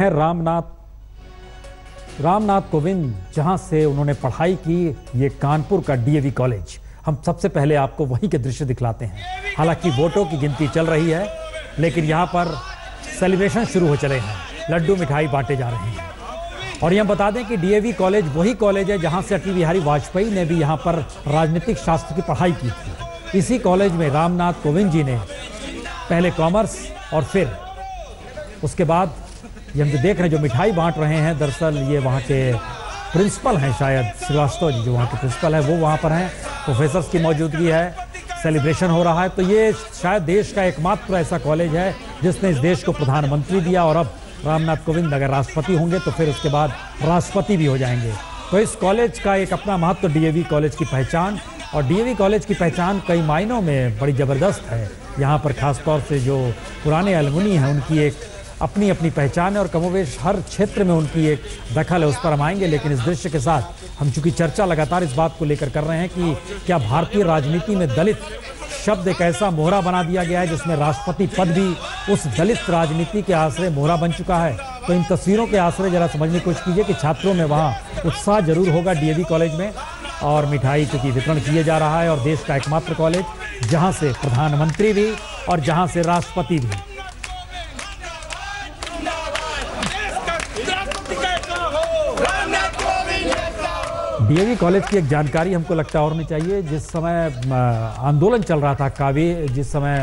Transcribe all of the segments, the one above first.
हैं रामनाथ कोविंद, जहां से उन्होंने पढ़ाई की। ये कानपुर का डीएवी कॉलेज, हम सबसे पहले आपको वहीं के दृश्य दिखलाते हैं। हालांकि वोटों की गिनती चल रही है, लेकिन यहां पर सेलिब्रेशन शुरू हो चले हैं, लड्डू मिठाई बांटे जा रहे हैं। और यह बता दें कि डीएवी कॉलेज वही कॉलेज है जहां से अटल बिहारी वाजपेयी ने भी यहां पर राजनीतिक शास्त्र की पढ़ाई की थी। इसी कॉलेज में रामनाथ कोविंद जी ने पहले कॉमर्स और फिर उसके बाद ये हम जो देख रहे हैं, जो मिठाई बांट रहे हैं, दरअसल ये वहाँ के प्रिंसिपल हैं, शायद श्रीवास्तव जी जो वहाँ के प्रिंसिपल हैं वो वहाँ पर हैं। प्रोफेसर्स की मौजूदगी है, सेलिब्रेशन हो रहा है। तो ये शायद देश का एकमात्र ऐसा कॉलेज है जिसने इस देश को प्रधानमंत्री दिया, और अब रामनाथ कोविंद अगर राष्ट्रपति होंगे तो फिर उसके बाद राष्ट्रपति भी हो जाएंगे। तो इस कॉलेज का एक अपना महत्व, डीएवी कॉलेज की पहचान, और डीएवी कॉलेज की पहचान कई मायनों में बड़ी ज़बरदस्त है। यहाँ पर ख़ासतौर से जो पुराने अलमुनी हैं उनकी एक अपनी अपनी पहचान है, और कमोवेश हर क्षेत्र में उनकी एक दखल है। उस पर हम आएंगे, लेकिन इस दृश्य के साथ हम चूँकि चर्चा लगातार इस बात को लेकर कर रहे हैं कि क्या भारतीय राजनीति में दलित शब्द एक ऐसा मोहरा बना दिया गया है जिसमें राष्ट्रपति पद भी उस दलित राजनीति के आश्रय मोहरा बन चुका है। तो इन तस्वीरों के आश्रय जरा समझने की कोशिश कीजिए कि छात्रों में वहाँ उत्साह जरूर होगा डीएवी कॉलेज में, और मिठाई चूँकि वितरण किए जा रहा है। और देश का एकमात्र कॉलेज जहाँ से प्रधानमंत्री भी और जहाँ से राष्ट्रपति भी। डीएवी कॉलेज की एक जानकारी हमको लगता है और नहीं चाहिए। जिस समय आंदोलन चल रहा था कावेरी, जिस समय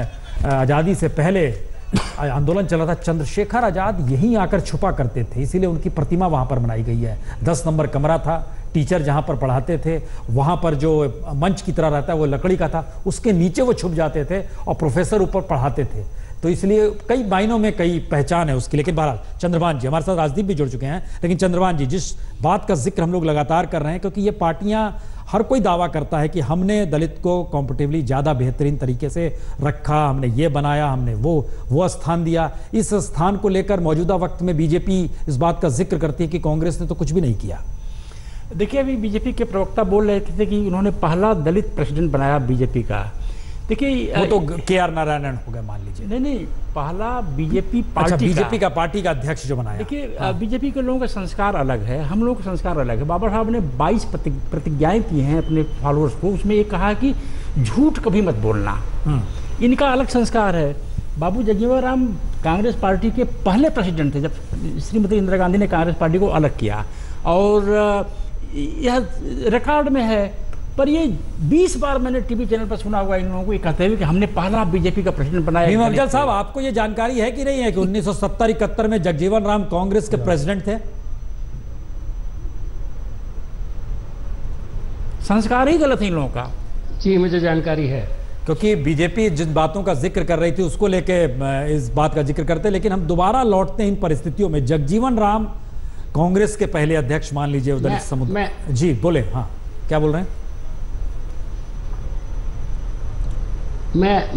आज़ादी से पहले आंदोलन चल रहा था, चंद्रशेखर आज़ाद यहीं आकर छुपा करते थे, इसीलिए उनकी प्रतिमा वहां पर बनाई गई है। 10 नंबर कमरा था, टीचर जहां पर पढ़ाते थे वहां पर जो मंच की तरह रहता है वो लकड़ी का था, उसके नीचे वो छुप जाते थे और प्रोफेसर ऊपर पढ़ाते थे। तो इसलिए कई मायनों में कई पहचान है उसकी। लेकिन बहरहाल चंद्रभान जी हमारे साथ, राजदीप भी जुड़ चुके हैं, लेकिन चंद्रभान जी, जिस बात का जिक्र हम लोग लगातार कर रहे हैं, क्योंकि ये पार्टियां, हर कोई दावा करता है कि हमने दलित को कॉम्पिटिवली ज़्यादा बेहतरीन तरीके से रखा, हमने ये बनाया, हमने वो स्थान दिया। इस स्थान को लेकर मौजूदा वक्त में बीजेपी इस बात का जिक्र करती है कि कांग्रेस ने तो कुछ भी नहीं किया। देखिए, अभी बीजेपी के प्रवक्ता बोल रहे थे कि उन्होंने पहला दलित प्रेसिडेंट बनाया बीजेपी का। देखिए, वो तो के.आर. नारायणन हो गए मान लीजिए। नहीं, पहला बीजेपी पार्टी, अच्छा, बीजेपी का पार्टी अध्यक्ष जो बनाया। देखिए, हाँ। बीजेपी के लोगों का संस्कार अलग है, हम लोगों का संस्कार अलग है। बाबा साहब ने 22 प्रतिज्ञाएं की हैं अपने फॉलोअर्स को, उसमें ये कहा कि झूठ कभी मत बोलना। इनका अलग संस्कार है। बाबू जगजीवन राम कांग्रेस पार्टी के पहले प्रेसिडेंट थे जब श्रीमती इंदिरा गांधी ने कांग्रेस पार्टी को अलग किया, और यह रिकॉर्ड में है। पर ये 20 बार मैंने टीवी चैनल पर सुना हुआ इन लोगों को ये कहते हुए कि हमने पहला बीजेपी का प्रेसिडेंट बनाया। मीम अफजल साहब, आपको ये जानकारी है कि नहीं है कि 1970-71 में जगजीवन राम कांग्रेस के प्रेसिडेंट थे? संस्कार ही गलत है इन लोगों का। जी, मुझे जानकारी है, क्योंकि बीजेपी जिन बातों का जिक्र कर रही थी उसको लेके इस बात का जिक्र करते। लेकिन हम दोबारा लौटते हैं इन परिस्थितियों में। जगजीवन राम कांग्रेस के पहले अध्यक्ष मान लीजिए, दलित समुदाय। जी बोले, हाँ क्या बोल रहे हैं?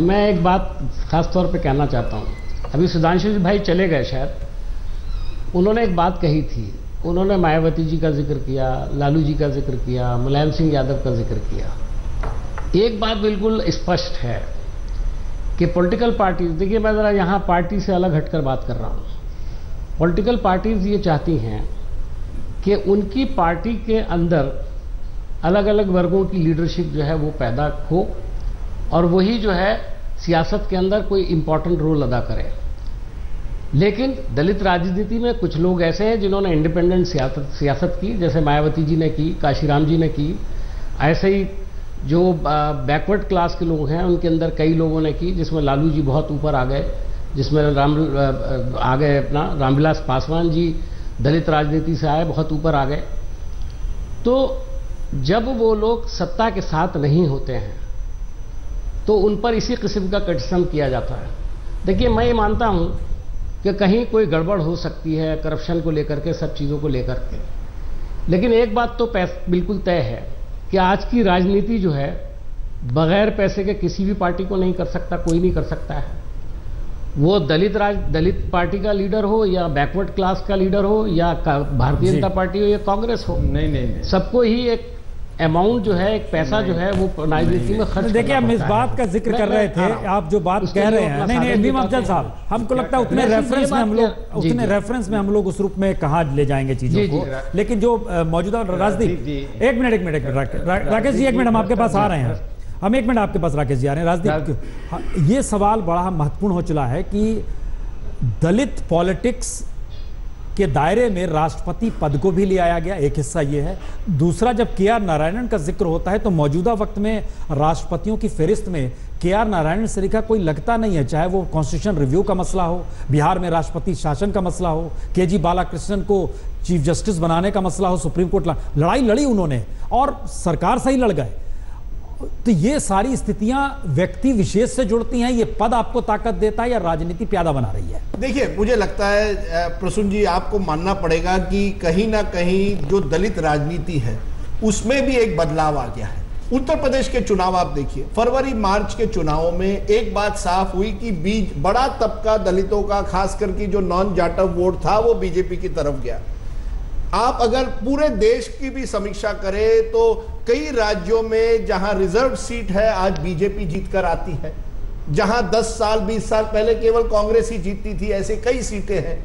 मैं एक बात खास तौर पे कहना चाहता हूँ। अभी सुधांशु जी भाई चले गए शायद, उन्होंने एक बात कही थी। उन्होंने मायावती जी का जिक्र किया, लालू जी का जिक्र किया, मुलायम सिंह यादव का जिक्र किया। एक बात बिल्कुल स्पष्ट है कि पॉलिटिकल पार्टीज, देखिए मैं ज़रा यहाँ पार्टी से अलग हटकर बात कर रहा हूँ, पॉलिटिकल पार्टीज ये चाहती हैं कि उनकी पार्टी के अंदर अलग अलग वर्गों की लीडरशिप जो है वो पैदा हो, और वही जो है सियासत के अंदर कोई इम्पॉर्टेंट रोल अदा करे। लेकिन दलित राजनीति में कुछ लोग ऐसे हैं जिन्होंने इंडिपेंडेंट सियासत की, जैसे मायावती जी ने की, काशीराम जी ने की। ऐसे ही जो बैकवर्ड क्लास के लोग हैं उनके अंदर कई लोगों ने की, जिसमें लालू जी बहुत ऊपर आ गए, जिसमें रामविलास पासवान जी दलित राजनीति से आए, बहुत ऊपर आ गए। तो जब वो लोग सत्ता के साथ नहीं होते हैं तो उन पर इसी किस्म का क्रिटिसिज्म किया जाता है। देखिए, मैं ये मानता हूँ कि कहीं कोई गड़बड़ हो सकती है करप्शन को लेकर के, सब चीज़ों को लेकर के, लेकिन एक बात तो बिल्कुल तय है कि आज की राजनीति जो है बगैर पैसे के किसी भी पार्टी को नहीं कर सकता, कोई नहीं कर सकता है। वो दलित पार्टी का लीडर हो या बैकवर्ड क्लास का लीडर हो या भारतीय जनता पार्टी हो या कांग्रेस हो, नहीं सबको ही एक अमाउंट जो है, एक पैसा जो है वो राजनीति में खर्च। देखिए हम इस बात का जिक्र कर रहे थे, आप जो बात कह रहे हैं, नहीं मीम अफजल साहब, हमको लगता है उतने रेफरेंस में हम लोग उस रूप में कहाँ ले जाएंगे चीजों को, लेकिन जो मौजूदा राजनीति, एक मिनट राकेश जी, एक मिनट हम आपके पास आ रहे हैं, हम एक मिनट आपके पास राकेश जी आ रहे हैं। राजनीति ये सवाल बड़ा महत्वपूर्ण हो चला है कि दलित पॉलिटिक्स के दायरे में राष्ट्रपति पद को भी ले आया गया, एक हिस्सा ये है। दूसरा, जब के.आर. नारायणन का जिक्र होता है तो मौजूदा वक्त में राष्ट्रपतियों की फहरिस्त में के.आर. नारायणन से लिखा कोई लगता नहीं है, चाहे वो कॉन्स्टिट्यूशन रिव्यू का मसला हो, बिहार में राष्ट्रपति शासन का मसला हो, केजी बालाकृष्णन को चीफ जस्टिस बनाने का मसला हो, सुप्रीम कोर्ट लड़ाई लड़ी उन्होंने और सरकार से ही लड़ गए। तो ये सारी स्थितियां व्यक्ति विशेष से जुड़ती हैं, ये पद आपको ताकत देता है या राजनीति प्यादा बना रही है? देखिए मुझे लगता है प्रसून जी, आपको मानना पड़ेगा कि कहीं ना कहीं जो दलित राजनीति है उसमें भी एक बदलाव आ गया है। उत्तर प्रदेश के चुनाव आप देखिए, फरवरी मार्च के चुनावों में एक बात साफ हुई कि बीज बड़ा तबका दलितों का, खास करके जो नॉन जाटव वोट था वो बीजेपी की तरफ गया। आप अगर पूरे देश की भी समीक्षा करें तो कई राज्यों में जहां रिजर्व सीट है आज बीजेपी जीतकर आती है, जहां 10 साल 20 साल पहले केवल कांग्रेस ही जीतती थी, ऐसे कई सीटें हैं।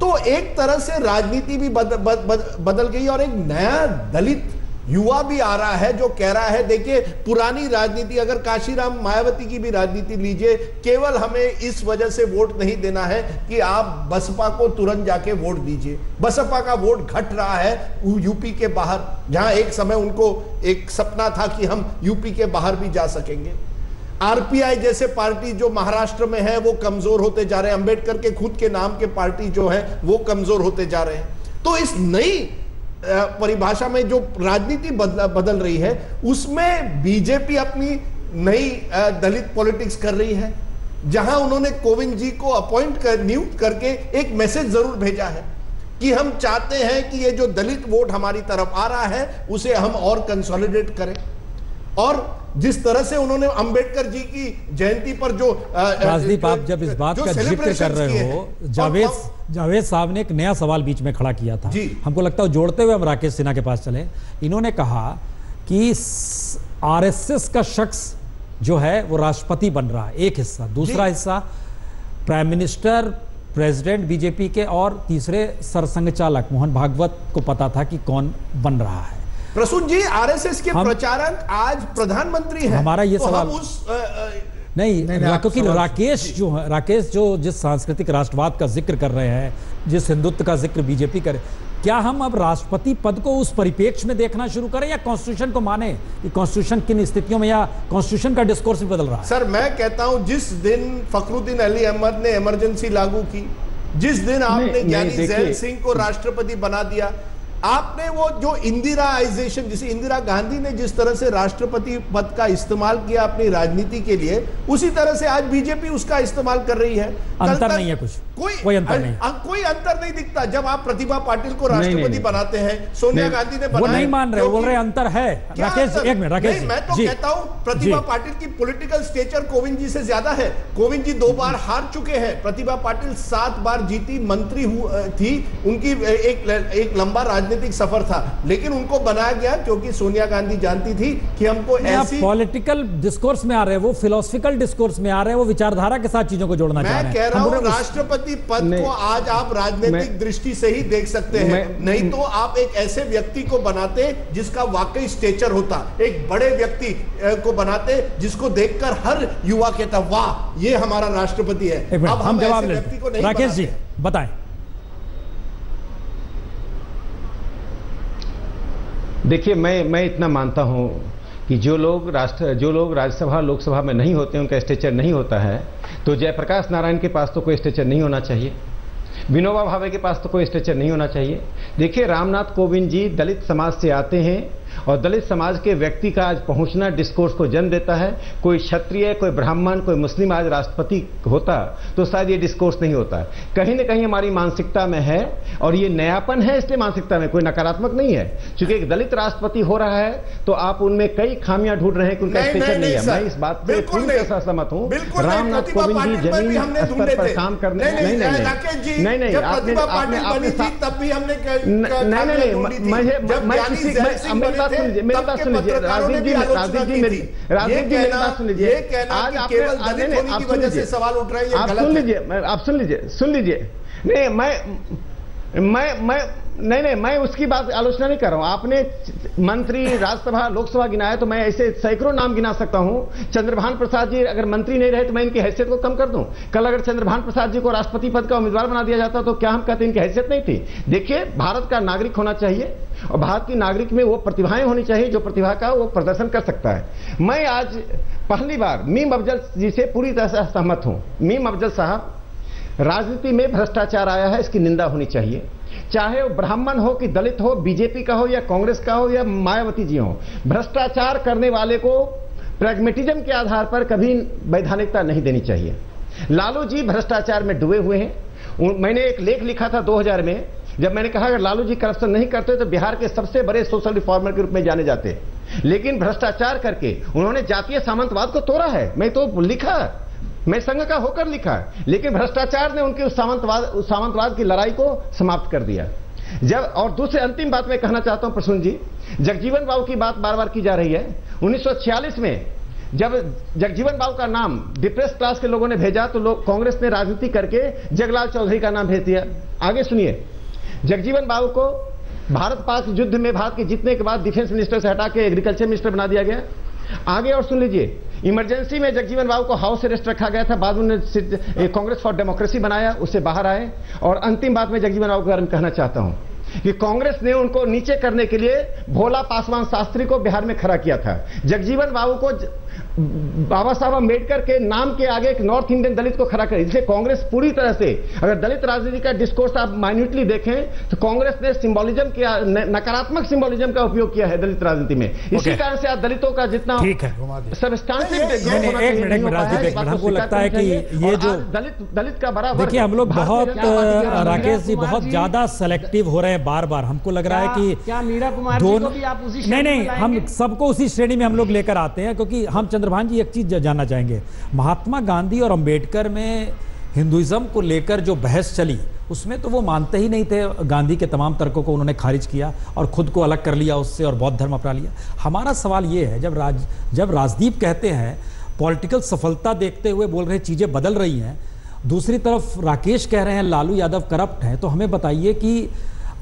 तो एक तरह से राजनीति भी बदल गई और एक नया दलित युवा भी आ रहा है जो कह रहा है, देखिए पुरानी राजनीति, अगर काशीराम मायावती की भी राजनीति लीजिए, केवल हमें इस वजह से वोट नहीं देना है कि आप बसपा को तुरंत जाके वोट दीजिए। बसपा का वोट घट रहा है यूपी के बाहर, जहां एक समय उनको एक सपना था कि हम यूपी के बाहर भी जा सकेंगे। आरपीआई जैसे पार्टी जो महाराष्ट्र में है वो कमजोर होते जा रहे हैं, अंबेडकर के खुद के नाम के पार्टी जो है वो कमजोर होते जा रहे हैं। तो इस नई परिभाषा में जो राजनीति बदल रही है उसमें बीजेपी अपनी नई दलित पॉलिटिक्स कर रही है, जहां उन्होंने कोविंद जी को नियुक्त करके एक मैसेज जरूर भेजा है कि हम चाहते हैं कि ये जो दलित वोट हमारी तरफ आ रहा है उसे हम और कंसोलिडेट करें। और जिस तरह से उन्होंने अंबेडकर जी की जयंती पर जो राजदीप, आप जब इस बात का जिक्र कर रहे हो, जावेद साहब ने एक नया सवाल बीच में खड़ा किया था, हमको लगता है जोड़ते हुए हम राकेश सिन्हा के पास चले। इन्होंने कहा कि आरएसएस का शख्स जो है वो राष्ट्रपति बन रहा है, एक हिस्सा, दूसरा हिस्सा प्राइम मिनिस्टर, प्रेसिडेंट बीजेपी के, और तीसरे सरसंघ चालक मोहन भागवत को पता था कि कौन बन रहा है। प्रसून जी, आरएसएस के प्रचारक आज प्रधानमंत्री हैं। हमारा ये तो सवाल नहीं, क्योंकि राकेश जो जिस सांस्कृतिक राष्ट्रवाद का जिक्र कर रहे हैं, जिस हिंदुत्व का जिक्र बीजेपी करे, क्या हम अब राष्ट्रपति पद को उस परिपेक्ष में देखना शुरू करें या कॉन्स्टिट्यूशन को माने कि कॉन्स्टिट्यूशन किन स्थितियों में, या कॉन्स्टिट्यूशन का डिस्कोर्स भी बदल रहा है? सर मैं कहता हूं, जिस दिन फखरुद्दीन अली अहमद ने इमरजेंसी लागू की, जिस दिन आपने ज्ञानी जैल सिंह को राष्ट्रपति बना दिया, आपने वो जो इंदिराइजेशन, जिसे इंदिरा गांधी ने जिस तरह से राष्ट्रपति पद का इस्तेमाल किया अपनी राजनीति के लिए, उसी तरह से आज बीजेपी उसका इस्तेमाल कर रही है। अंतर नहीं है कुछ, कोई अंतर नहीं, कोई अंतर नहीं दिखता। जब आप प्रतिभा पाटिल को राष्ट्रपति बनाते हैं, सोनिया गांधी ने बनाया, नहीं मान रहे, बोल रहे अंतर है। राकेश एक मिनट, राकेश, मैं तो कहता हूँ प्रतिभा पाटिल की पॉलिटिकल स्टेचर कोविंद जी से ज्यादा है। कोविंद जी 2 बार हार चुके हैं, प्रतिभा पाटिल 7 बार जीती, मंत्री थी, उनकी एक लंबा राजनीतिक सफर था, लेकिन उनको बनाया गया क्योंकि सोनिया गांधी जानती थी कि हमको ऐसी पॉलिटिकल डिस्कोर्स में आ रहे हैं, वो फिलोसफिकल डिस्कोर्स में आ रहे हैं, वो विचारधारा के साथ चीजों को जोड़ना चाह रहे हैं। मैं कह रहा हूं राष्ट्रपति पद को आज आप राजनीतिक दृष्टि से ही देख सकते हैं, नहीं तो आप एक ऐसे व्यक्ति को बनाते जिसका वाकई स्टेचर होता, एक बड़े व्यक्ति को बनाते जिसको देखकर हर युवा कहता वाह ये हमारा राष्ट्रपति है। अब हम जवाब व्यक्ति को नहीं। राकेश जी बताएं। देखिए मैं इतना मानता हूँ कि जो लोग राज्यसभा लोकसभा में नहीं होते उनका स्ट्रेचर नहीं होता है, तो जयप्रकाश नारायण के पास तो कोई स्ट्रेचर नहीं होना चाहिए, विनोबा भावे के पास तो कोई स्ट्रेचर नहीं होना चाहिए। देखिए रामनाथ कोविंद जी दलित समाज से आते हैं और दलित समाज के व्यक्ति का आज पहुंचना डिस्कोर्स को जन्म देता है। कोई क्षत्रिय, कोई ब्राह्मण, कोई मुस्लिम आज राष्ट्रपति होता तो शायद ये डिस्कोर्स नहीं होता। कहीं ना कहीं हमारी मानसिकता में है और ये नयापन है, इसलिए मानसिकता में कोई नकारात्मक नहीं है। चूंकि एक दलित राष्ट्रपति हो रहा है तो आप उनमें कई खामियां ढूंढ रहे हैं कि उनका स्टेचर नहीं है। मैं इस बात से पूरी तरह से सहमत हूं। रामनाथ कोविंद जी जमीनी स्तर पर काम करने नहीं, बात सुन लीजिए, मेरी बात सुन लीजिए राजीव जी, मेरी बात सुन लीजिए। आज आप सुन लीजिए, आप सुन लीजिए। नहीं मैं उसकी बात आलोचना नहीं कर रहा हूं। आपने मंत्री, राज्यसभा, लोकसभा गिनाया तो मैं ऐसे सैकड़ों नाम गिना सकता हूं। चंद्रभान प्रसाद जी अगर मंत्री नहीं रहे तो मैं इनकी हैसियत को कम कर दूं? कल अगर चंद्रभान प्रसाद जी को राष्ट्रपति पद का उम्मीदवार बना दिया जाता तो क्या हम कहते इनकी हैसियत नहीं थी? देखिए, भारत का नागरिक होना चाहिए और भारत की नागरिक में वो प्रतिभाएं होनी चाहिए जो प्रतिभा का वो प्रदर्शन कर सकता है। मैं आज पहली बार मीम अफजल जी से पूरी तरह से सहमत हूँ। मीम अफजल साहब, राजनीति में भ्रष्टाचार आया है, इसकी निंदा होनी चाहिए। चाहे वो ब्राह्मण हो कि दलित हो, बीजेपी का हो या कांग्रेस का हो या मायावती जी हो, भ्रष्टाचार करने वाले को प्रैग्मेटिज्म के आधार पर कभी वैधानिकता नहीं देनी चाहिए। लालू जी भ्रष्टाचार में डूबे हुए हैं। मैंने एक लेख लिखा था 2000 में, जब मैंने कहा अगर लालू जी करप्शन नहीं करते तो बिहार के सबसे बड़े सोशल रिफॉर्मर के रूप में जाने जाते, लेकिन भ्रष्टाचार करके उन्होंने जातीय सामंतवाद को तोड़ा है। मैं तो लिखा, मैं संघ का होकर लिखा, लेकिन भ्रष्टाचार ने उनके उस सामंतवाद की लड़ाई को समाप्त कर दिया। जब और दूसरे अंतिम बात मैं कहना चाहता हूं प्रसून जी, जगजीवन राव की बात बार बार की जा रही है। 1946 में जब जगजीवन राव का नाम डिप्रेस क्लास के लोगों ने भेजा तो कांग्रेस ने राजनीति करके जगलाल चौधरी का नाम भेज दिया। आगे सुनिए, जगजीवन राव को भारत पाक युद्ध में भारत के जीतने के बाद डिफेंस मिनिस्टर से हटा के एग्रीकल्चर मिनिस्टर बना दिया गया। आगे और सुन लीजिए, इमरजेंसी में जगजीवन राव को हाउस अरेस्ट रखा गया था, बाद में कांग्रेस फॉर डेमोक्रेसी बनाया, उससे बाहर आए। और अंतिम बात में जगजीवन राव के बारे में कहना चाहता हूं कि कांग्रेस ने उनको नीचे करने के लिए भोला पासवान शास्त्री को बिहार में खड़ा किया था। जगजीवन राव को बाबा साहब अम्बेडकर के नाम के आगे एक नॉर्थ इंडियन दलित को खड़ा करे, जिसे कांग्रेस पूरी तरह से, अगर दलित राजनीति का डिस्कोर्स आप माइन्यूटली देखें तो कांग्रेस ने सिंबोलिज्म किया, नकारात्मक सिंबोलिज्म का उपयोग किया है दलित राजनीति में। इसी कारण से आप दलितों का जितना दलित का बड़ा, देखिए हम लोग बहुत, राकेश जी बहुत ज्यादा सेलेक्टिव हो रहे हैं बार बार। हमको लग रहा है कि नहीं, हम सबको उसी श्रेणी में हम लोग लेकर आते हैं, क्योंकि हम चंद्रभान जी एक चीज जानना चाहेंगे, महात्मा गांधी और अंबेडकर में हिंदुइज्म को लेकर जो बहस चली उसमें तो वो मानते ही नहीं थे। गांधी के तमाम तर्कों को उन्होंने खारिज किया और खुद को अलग कर लिया उससे और बौद्ध धर्म अपना लिया। हमारा सवाल ये है, जब राजदीप कहते हैं पॉलिटिकल सफलता देखते हुए बोल रहे चीज़ें बदल रही हैं, दूसरी तरफ राकेश कह रहे हैं लालू यादव करप्ट हैं, तो हमें बताइए कि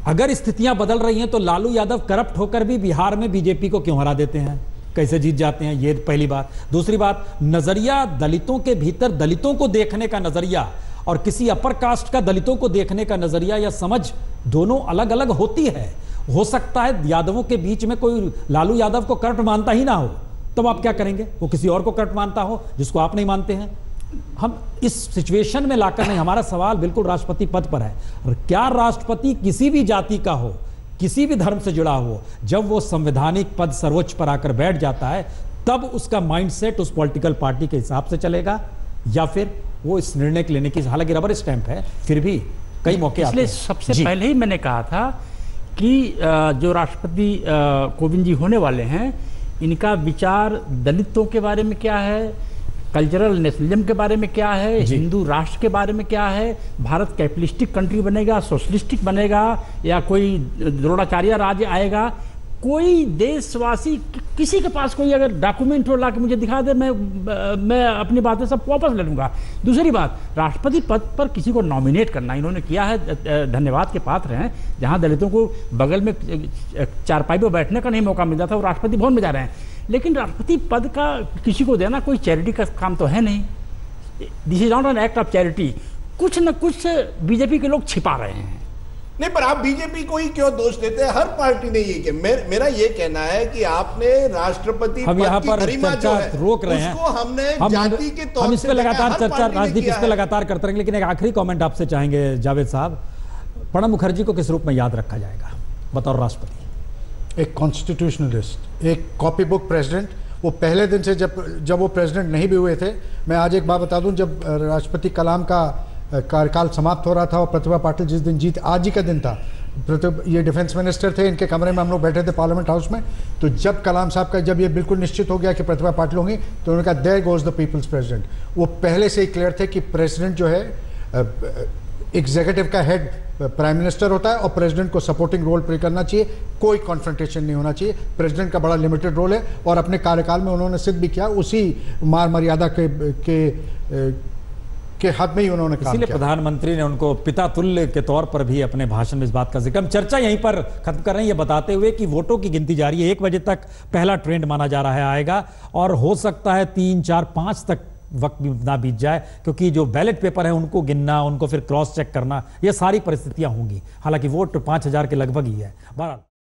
अगर स्थितियाँ बदल रही हैं तो लालू यादव करप्ट होकर भी बिहार में बीजेपी को क्यों हरा देते हैं, कैसे जीत जाते हैं? ये पहली बात। दूसरी बात, नजरिया दलितों के भीतर दलितों को देखने का नजरिया और किसी अपर कास्ट का दलितों को देखने का नजरिया या समझ दोनों अलग अलग होती है। हो सकता है यादवों के बीच में कोई लालू यादव को करप्ट मानता ही ना हो, तब आप क्या करेंगे? वो किसी और को करप्ट मानता हो जिसको आप नहीं मानते हैं। हम इस सिचुएशन में लाकर नहीं, हमारा सवाल बिल्कुल राष्ट्रपति पद पर है। क्या राष्ट्रपति किसी भी जाति का हो, किसी भी धर्म से जुड़ा हो, जब वो संवैधानिक पद सर्वोच्च पर आकर बैठ जाता है तब उसका माइंडसेट उस पॉलिटिकल पार्टी के हिसाब से चलेगा या फिर वो इस निर्णय लेने की, हालांकि रबर स्टैंप है फिर भी कई मौके आते हैं। सबसे पहले ही मैंने कहा था कि जो राष्ट्रपति कोविंद जी होने वाले हैं, इनका विचार दलितों के बारे में क्या है, कल्चरल नेशनलिज्म के बारे में क्या है, हिंदू राष्ट्र के बारे में क्या है, भारत कैपिटलिस्टिक कंट्री बनेगा, सोशलिस्टिक बनेगा या कोई द्रोणाचार्य राज्य आएगा। कोई देशवासी किसी के पास कोई अगर डॉक्यूमेंट हो ला के मुझे दिखा दे, मैं अपनी बातें सब वापस ले लूँगा। दूसरी बात, राष्ट्रपति पद पर किसी को नॉमिनेट करना इन्होंने किया है, धन्यवाद के पात्र हैं। जहाँ दलितों को बगल में चारपाई पर बैठने का नहीं मौका मिलता था, वो राष्ट्रपति भवन में जा रहे हैं। लेकिन राष्ट्रपति पद का किसी को देना कोई चैरिटी का काम तो है नहीं। This is not an act of charity. कुछ न कुछ बीजेपी के लोग छिपा रहे हैं। नहीं, पर आप बीजेपी को ही क्यों दोष देते हैं? हर पार्टी ने ये किया। मेरा ये कहना है कि आपने राष्ट्रपति पद की गरिमा जो है रोक रहे हैं, उसको हमने जाति के तौर पर लगातार चर्चा राजनीति इस पर लगातार करते रहेंगे। लेकिन एक आखिरी कॉमेंट आपसे चाहेंगे जावेद साहब, प्रणब मुखर्जी को किस रूप में याद रखा जाएगा बतौर राष्ट्रपति? एक कॉन्स्टिट्यूशनलिस्ट, एक कॉपी बुक प्रेसिडेंट। वो पहले दिन से जब वो प्रेसिडेंट नहीं भी हुए थे, मैं आज एक बात बता दूं, जब राष्ट्रपति कलाम का कार्यकाल समाप्त हो रहा था और प्रतिभा पाटिल जिस दिन जीत, आज ही का दिन था, ये डिफेंस मिनिस्टर थे, इनके कमरे में हम लोग बैठे थे पार्लियामेंट हाउस में। तो जब कलाम साहब का, जब ये बिल्कुल निश्चित हो गया कि प्रतिभा पाटिल होंगी, तो उन्होंने कहा there goes the people's president. वो पहले से ही क्लियर थे कि प्रेसिडेंट जो है एग्जीक्यूटिव का हेड प्राइम मिनिस्टर होता है और प्रेसिडेंट को सपोर्टिंग रोल प्ले करना चाहिए, कोई कॉन्फ्रंटेशन नहीं होना चाहिए। प्रेसिडेंट का बड़ा लिमिटेड रोल है और अपने कार्यकाल में उन्होंने सिद्ध भी किया, उसी मार मर्यादा के हाथ में ही उन्होंने काम किया। प्रधानमंत्री ने उनको पिता तुल्य के तौर पर भी अपने भाषण में इस बात का जिक्र। चर्चा यहीं पर खत्म कर रहे हैं, ये बताते हुए कि वोटों की गिनती जारी है, 1 बजे तक पहला ट्रेंड माना जा रहा है आएगा और हो सकता है 3, 4, 5 तक वक्त भी ना बीत जाए, क्योंकि जो बैलेट पेपर है उनको गिनना, उनको फिर क्रॉस चेक करना, ये सारी परिस्थितियां होंगी। हालांकि वोट 5000 के लगभग ही है। बहरहाल